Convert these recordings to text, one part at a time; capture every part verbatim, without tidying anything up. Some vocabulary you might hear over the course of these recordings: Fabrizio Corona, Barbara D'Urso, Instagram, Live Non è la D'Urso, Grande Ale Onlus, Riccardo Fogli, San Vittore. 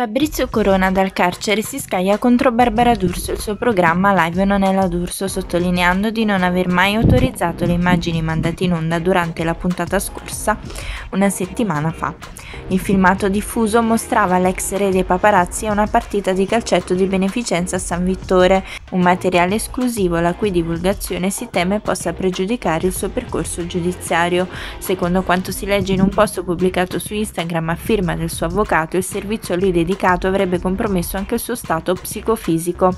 Fabrizio Corona dal carcere si scaglia contro Barbara D'Urso e il suo programma Live Non è la D'Urso, sottolineando di non aver mai autorizzato le immagini mandate in onda durante la puntata scorsa, una settimana fa. Il filmato diffuso mostrava l'ex re dei paparazzi a una partita di calcetto di beneficenza a San Vittore, un materiale esclusivo la cui divulgazione si teme possa pregiudicare il suo percorso giudiziario. Secondo quanto si legge in un post pubblicato su Instagram a firma del suo avvocato, il servizio lui dedicato avrebbe compromesso anche il suo stato psicofisico.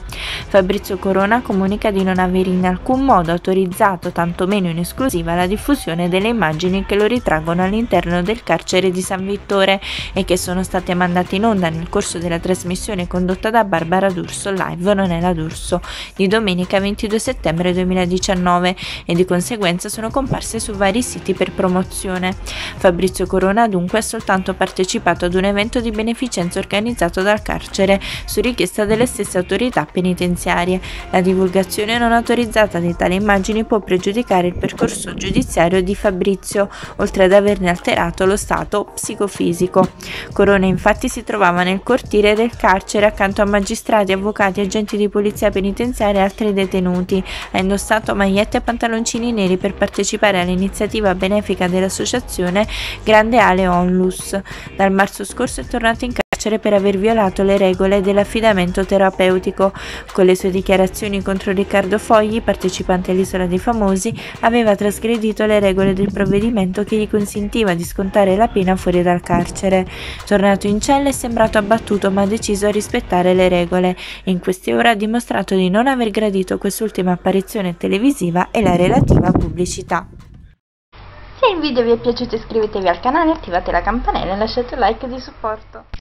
Fabrizio Corona comunica di non aver in alcun modo autorizzato, tantomeno in esclusiva, la diffusione delle immagini che lo ritraggono all'interno del carcere di San Vittore e che sono state mandate in onda nel corso della trasmissione condotta da Barbara D'Urso Live Non è la D'Urso di domenica ventidue settembre duemiladiciannove e di conseguenza sono comparse su vari siti per promozione. Fabrizio Corona dunque ha soltanto partecipato ad un evento di beneficenza organizzato dal carcere su richiesta delle stesse autorità penitenziarie. La divulgazione non autorizzata di tali immagini può pregiudicare il percorso giudiziario di Fabrizio, oltre ad averne alterato lo stato psicofisico. Corona infatti si trovava nel cortile del carcere accanto a magistrati, avvocati, agenti di polizia penitenziaria e altri detenuti. Ha indossato magliette e pantaloncini neri per partecipare all'iniziativa benefica dell'associazione Grande Ale Onlus. Dal marzo scorso è tornato in per aver violato le regole dell'affidamento terapeutico. Con le sue dichiarazioni contro Riccardo Fogli, partecipante all'Isola dei Famosi, aveva trasgredito le regole del provvedimento che gli consentiva di scontare la pena fuori dal carcere. Tornato in cella è sembrato abbattuto, ma ha deciso a rispettare le regole e in queste ore ha dimostrato di non aver gradito quest'ultima apparizione televisiva e la relativa pubblicità. Se il video vi è piaciuto iscrivetevi al canale, attivate la campanella e lasciate un like di supporto.